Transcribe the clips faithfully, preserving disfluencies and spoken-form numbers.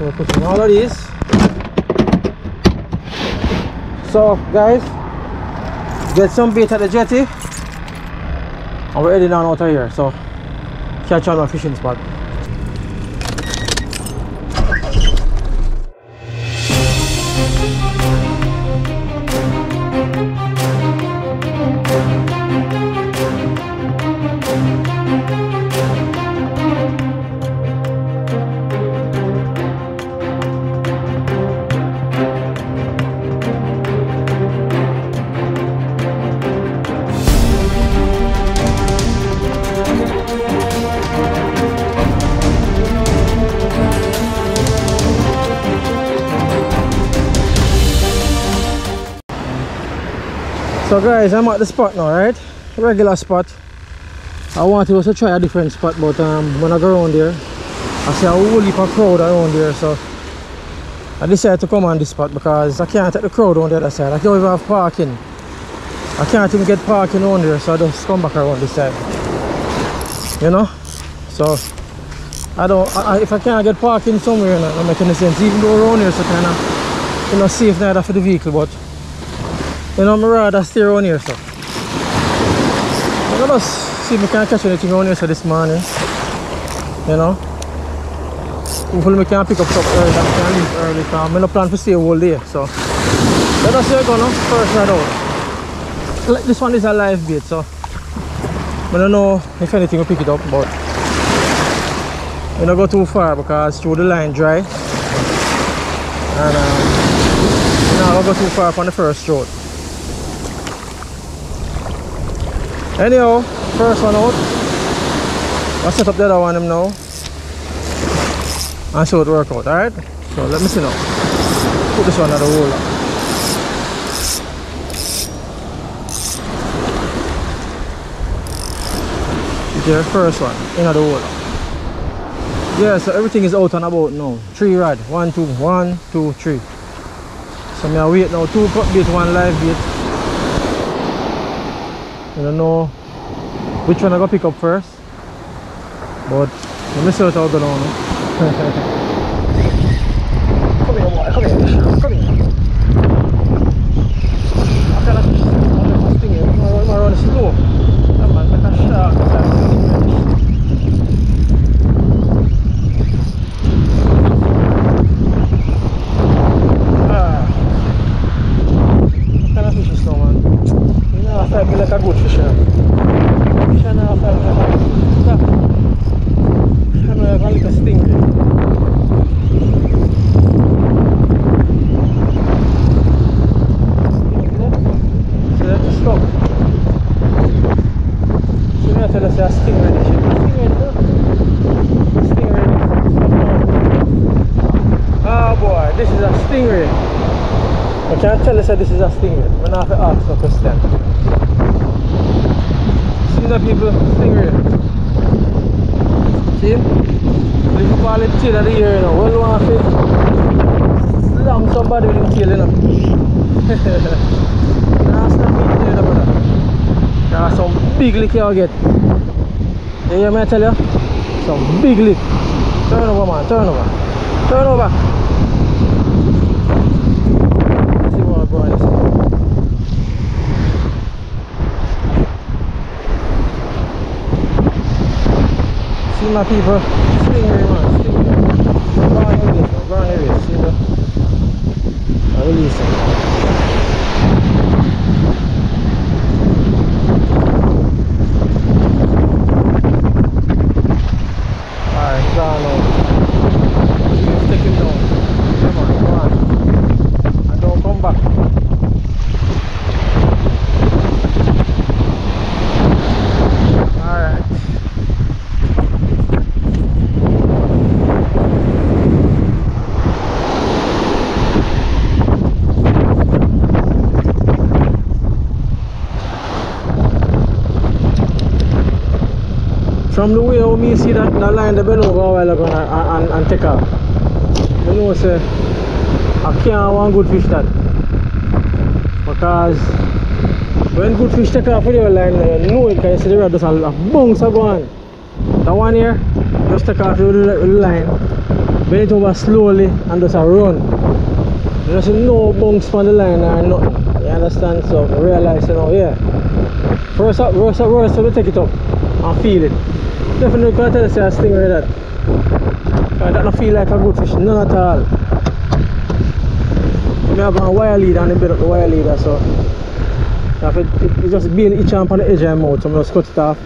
So we'll put some all of these. So guys, get some bait at the jetty, and we're heading down out of here. So catch on our fishing spot. So guys, I'm at the spot now, right? Regular spot. I wanted also try a different spot, but um, when I go around there, I see a whole heap of crowd around there, so I decided to come on this spot because I can't take the crowd on the other side. I can't even have parking. I can't even get parking on there, so I just come back around this side. You know? So I don't. I, if I can't get parking somewhere, it doesn't make any sense. Even though around here, so kind of, you know, safe neither for the vehicle, but. You know, I'd rather stay around here, so I'm gonna see if I can catch anything around here so this morning. You know, hopefully we can pick up stuff early and we can leave early because I don't plan to stay all day. So let us see, go now, first rod out. This one is a live bait, so I don't know if anything will pick it up, but we don't go too far because through the line dry. And uh, we don't go too far from the first rod. Anyhow, first one out. I'll set up the other one now and see how it works out, alright? So let me see now. Put this one on the roller. There, first one, in the roller. Yeah, so everything is out and about now. Three rod. One, two, one, two, three. So I'm gonna wait now. Two cut bait, one live bait. I don't know which one I gotta pick up first, but let me see what I'll go down. Come here, boy, come here, come here. I can't fish, I'm just thinking, I'm around this low. That man, like a shark, ah. I can't fish this now, man. I felt like a good fish. I felt like a little stinker. So that's a stop. So now I tell us a stingray. Stingray, stingray. Ah boy, this is a stingray. I can't tell us that this is a stingray. We're not going to ask no question. See that, people? Stingray. See? If you call it tail of the year, you know, well, you want to slam somebody with his tail, you know. That's not big tail, you know. That's some big lick you'll get. You hear me, I tell you? Some big lick. Turn over, man. Turn over. Turn over. My people, stingray, man, stingray. Brown areas, man, brown areas, see the. I release it. Alright, down now. You can take him down. Come on, come on. And don't come back. From the way how me see that, that line the bend over a while ago and, and, and take off. You know, say, I can't have one good fish that. Because when good fish take off with your line, you know it, because you see the rod just a bounce are going. That one here, just take off with the line. bend it over slowly and just a run. There's no bumps on the line or nothing, you understand? So realize, you know, yeah, first up, first up, first up, we take it up and feel it. Definitely can't tell you say a stingray that, I don't feel like a good fish, none at all. I have a wire lead and I bit up the wire leader, so it, it, it's just being itchy on the edge of my mouth, so I'm just cut it off,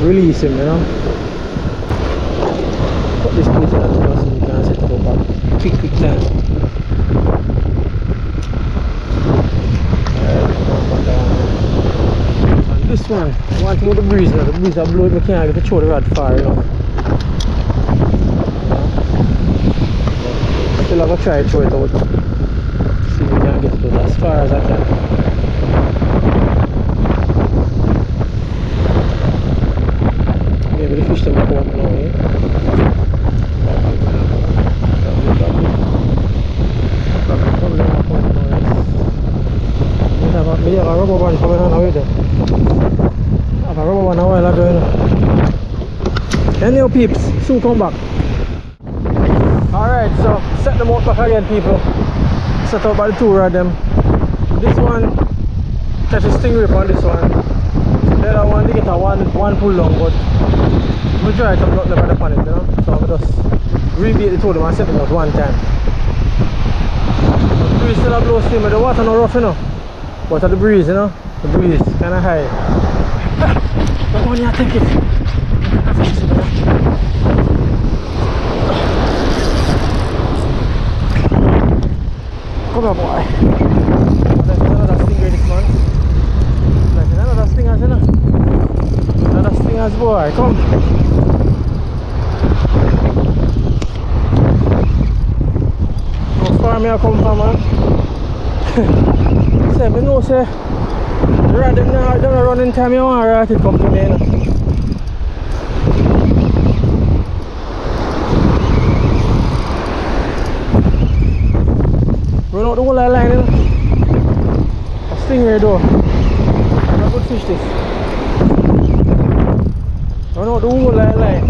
release him, you know. Put this place out so you can set it up back quick, quick time. And this one, one thing with the breeze, the breeze that blows, I can't get to throw the rod far enough. Still have to try to throw it out, see if we can get it out as far as I can. Fish them up one now, eh? We have a rubber band coming on away there. I have a rubber band a while ago, you know. Anyhow, peeps, soon come back. Alright, so set them out back again, people. Set up by the two of them. This one catch a stingray on this one. The other one they get a one one pull long, but we try to block the brother on it, you know. So we just rebait the two of them and set them out one time. The breeze still a blow steam, but the water no rough, you know. But the breeze, you know, the breeze kinda high. Come on, you take it. Come on, boy. There's another stingray this man. There's another stingers, you know. Another stingers, boy, come. I come from, man. Say, but no, say, run them now, don't run in time, you want right, it come to me, you know. Run out the whole line, you know. A stingray, though. I'm a good fish, this. Run out the whole line.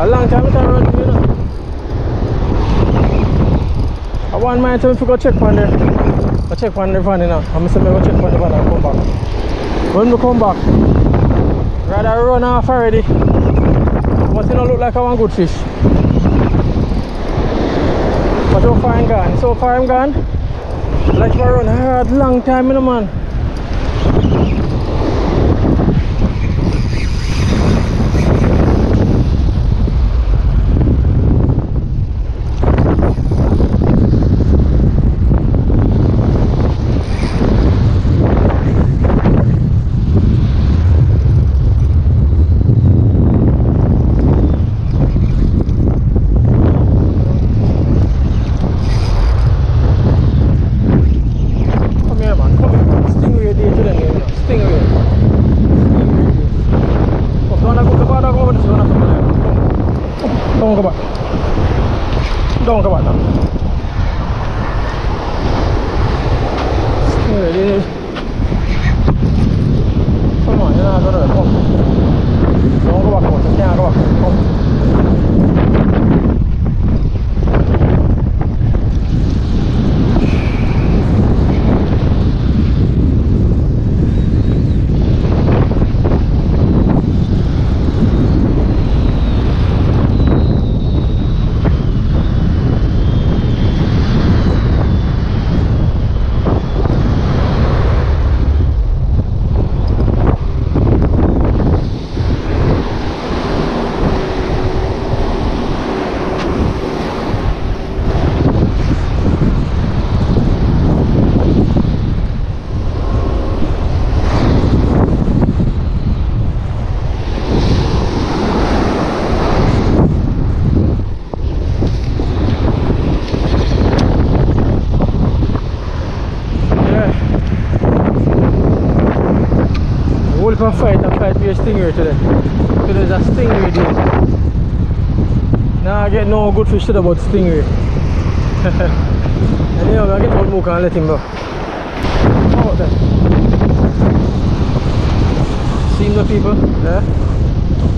A long time it can run, you know. One man tell me if we go check on there. I check on the van, you know. I'm saying I go check on the van and come back. When we come back, rather run off already. But it don't look like I want good fish. But so far I'm gone. So far I'm gone. Like I run hard long time, you know, man. I'm fight, I'm fight with a stingray today. Today is a stingray day. Nah, I get no good fish today about stingray. And anyway, I get one more and let him go. How about that? See the people? Yeah?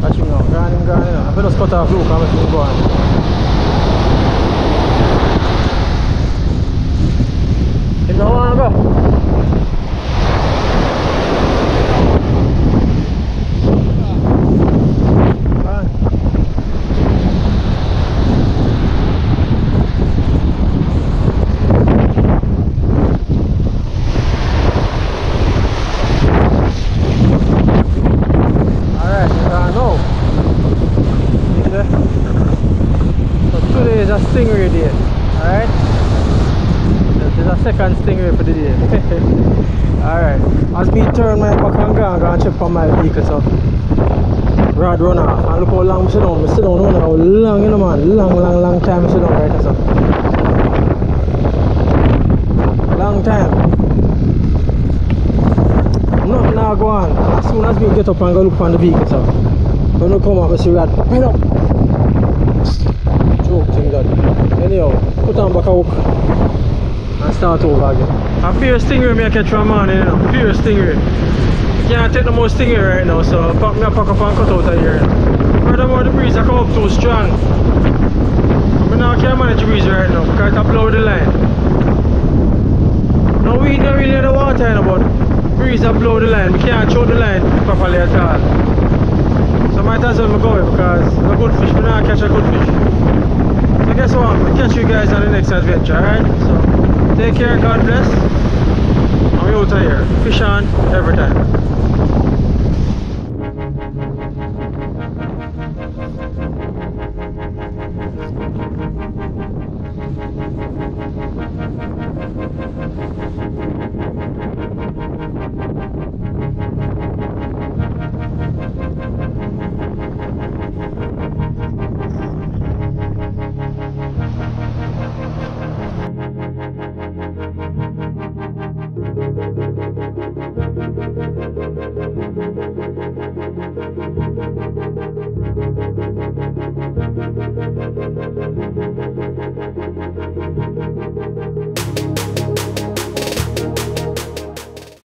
Touching now, gone in, gone in. I better cut off look and let me go on. It don't want to stingray day, alright? This is a second stingray for the day. Alright, as me turn my back and go and go and check for my vehicle, so rod run off. And look how long I sit down. I sit down now, how long, you know, man. Long, long, long time I sit down right now, so. Long time. Nothing now go on. As soon as me get up and go look for the vehicle, so. When I come up, I see rod. Pin up! That. Anyhow, put on back a hook and start over again. I fear stingray may catch a man, you know. Fear stingray. You can't take no more stingray right now, so pack me a pack up and cut out of here. Furthermore, the breeze I come up too strong. I now can't manage the breeze right now because it blow the line. No weed not really in the water, you know, but breeze I blow the line. We can't throw the line properly at all. So I might as well go because a good fish, but I catch a good fish. So guess what, I'll catch you guys on the next adventure, alright? So take care, God bless. I'm out of here. Fish on every time. Thank you.